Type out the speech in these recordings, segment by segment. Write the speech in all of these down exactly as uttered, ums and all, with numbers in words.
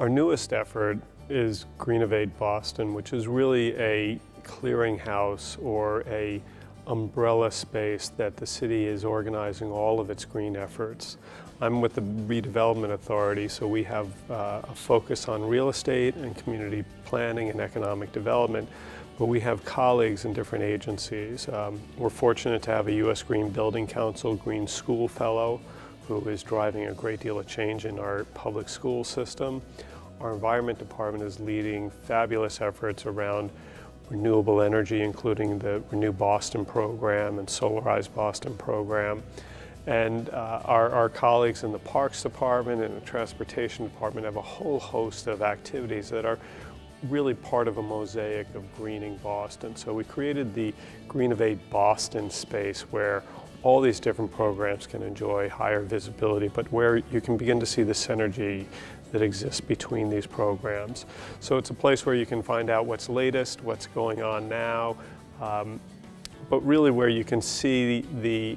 Our newest effort is Greenovate Boston, which is really a clearinghouse or a umbrella space that the city is organizing all of its green efforts. I'm with the Redevelopment Authority, so we have uh, a focus on real estate and community planning and economic development, but we have colleagues in different agencies. Um, we're fortunate to have a U S Green Building Council Green School Fellow who is driving a great deal of change in our public school system. Our Environment Department is leading fabulous efforts around renewable energy, including the Renew Boston program and Solarize Boston program. And uh, our, our colleagues in the Parks Department and the Transportation Department have a whole host of activities that are really part of a mosaic of greening Boston. So we created the Greenovate Boston space where all these different programs can enjoy higher visibility, but where you can begin to see the synergy that exists between these programs. So it's a place where you can find out what's latest, what's going on now, um, but really where you can see the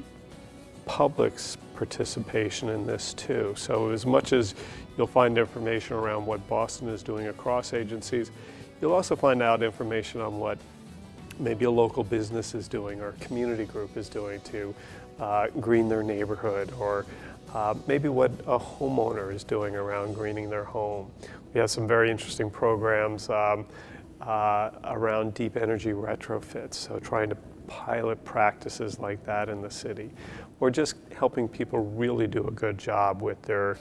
public's participation in this too. So as much as you'll find information around what Boston is doing across agencies, you'll also find out information on what maybe a local business is doing or a community group is doing to uh, green their neighborhood, or uh, maybe what a homeowner is doing around greening their home. We have some very interesting programs um, uh, around deep energy retrofits, so trying to pilot practices like that in the city, or just helping people really do a good job with their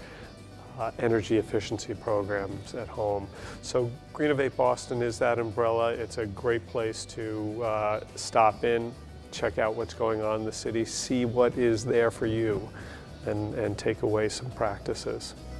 Uh, energy efficiency programs at home. So Greenovate Boston is that umbrella. It's a great place to uh, stop in, check out what's going on in the city, see what is there for you, and, and take away some practices.